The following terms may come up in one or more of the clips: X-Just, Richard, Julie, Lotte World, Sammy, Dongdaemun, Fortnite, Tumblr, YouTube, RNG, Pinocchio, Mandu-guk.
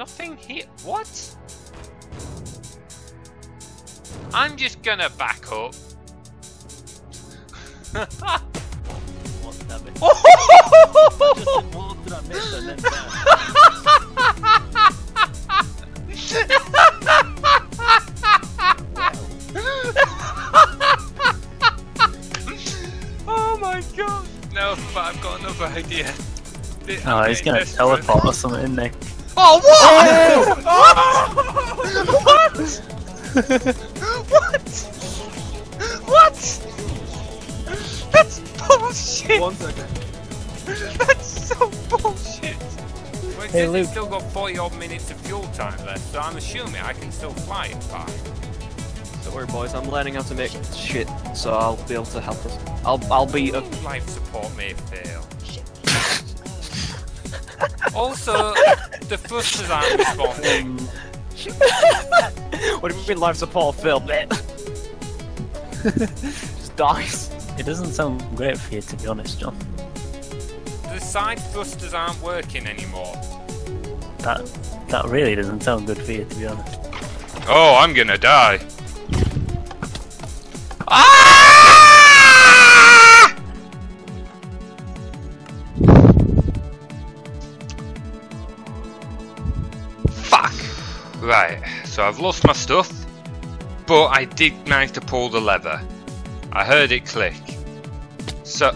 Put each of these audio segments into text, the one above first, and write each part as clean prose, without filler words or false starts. nothing here. What? I'm just gonna back up. What the bit? I just didn't want to miss and then down. Oh my god! No, but I've got another idea. Oh, he's gonna teleport or something, isn't he? Oh, what? Oh! What? What? What? That's bullshit! 1 second. That's so bullshit! Well, it hey, Luke. Still got 40 odd minutes of fuel time left, so I'm assuming I can still fly in 5. Don't worry, boys, I'm learning how to make shit, so I'll be able to help us. I'll be a... Life support may fail. Also, the thrusters aren't responding. What if we life support failed, man? Just dies. It doesn't sound great for you, to be honest, John. The side thrusters aren't working anymore. That really doesn't sound good for you, to be honest. Oh, I'm gonna die. Ah! Right, so I've lost my stuff, but I did manage to pull the lever. I heard it click. So...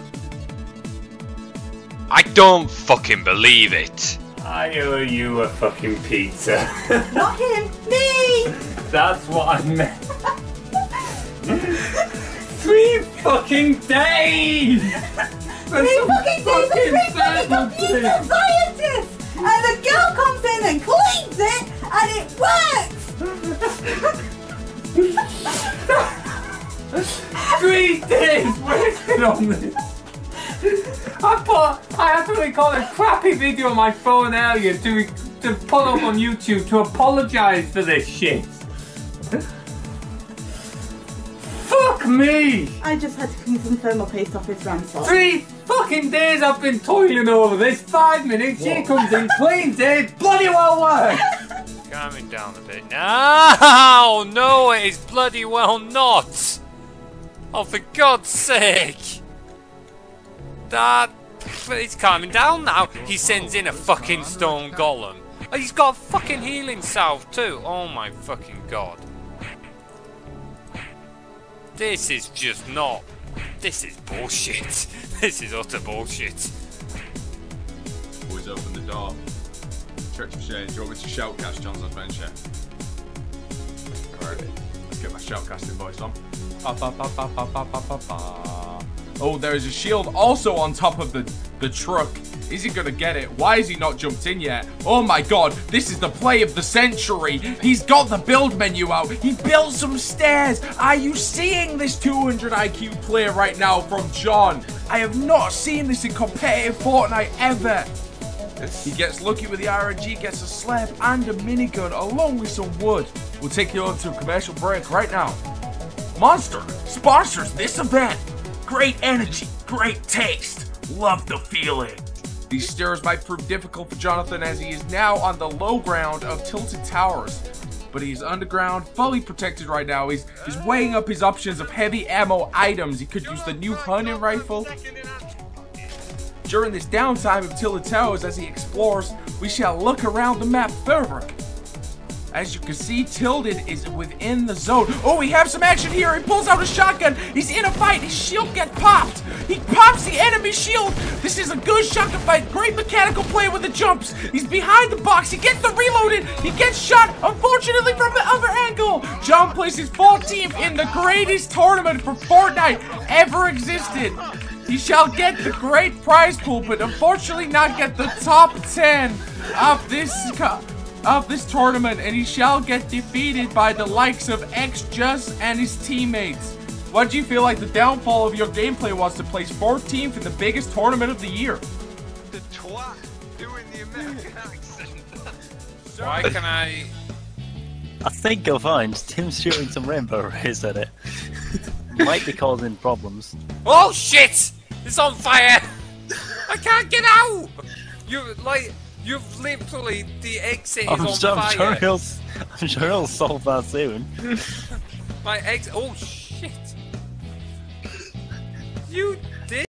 I don't fucking believe it! I owe you a fucking pizza. Not him, me! That's what I meant. 3 fucking days! 3 fucking days of computer scientists! And the girl comes in and cleans it! And it works! 3 days working on this! I had to record a crappy video on my phone earlier to put up on YouTube to apologise for this shit. Fuck me! I just had to come from thermal paste off his ransom. 3 fucking days I've been toiling over this, 5 minutes, what? She comes in, cleans it, bloody well works! Calming down a bit. No, no, it is bloody well not. Oh, for God's sake! That it's calming down now. He sends in a fucking stone golem. Oh, he's got a fucking healing salve too. Oh my fucking god! This is just not. This is bullshit. This is utter bullshit. Boys, open the door. Trick of shade. Do you want me to shoutcast John's adventure? Alright, let's get my shoutcasting voice on. Oh, there is a shield also on top of the truck. Is he gonna get it? Why has he not jumped in yet? Oh my god, this is the play of the century. He's got the build menu out. He built some stairs. Are you seeing this 200 IQ player right now from John? I have not seen this in competitive Fortnite ever. He gets lucky with the RNG, gets a slab and a minigun along with some wood. We'll take you on to a commercial break right now. Monster sponsors this event. Great energy, great taste. Love the feeling. These stairs might prove difficult for Jonathan as he is now on the low ground of Tilted Towers. But he's underground, fully protected right now. He's weighing up his options of heavy ammo items. He could use the new hunting rifle. During this downtime of Tilted Towers as he explores, we shall look around the map further. As you can see, Tilted is within the zone. Oh, we have some action here. He pulls out a shotgun. He's in a fight. His shield gets popped. He pops the enemy shield. This is a good shotgun fight. Great mechanical play with the jumps. He's behind the box. He gets the reloaded. He gets shot, unfortunately, from the other angle. John places 14th in the greatest tournament for Fortnite ever existed. He shall get the great prize pool, but unfortunately not get the top 10 of this tournament, and he shall get defeated by the likes of X-Just and his teammates. What do you feel like the downfall of your gameplay was to place 14th in the biggest tournament of the year? The twat doing the American accent. Why can I think you'll find Tim's shooting some rainbow rays at it. Might be causing problems. Oh shit! It's on fire! I can't get out! You like You've literally, the exit is on fire. I'm sure he'll solve that soon. My exit, oh shit. You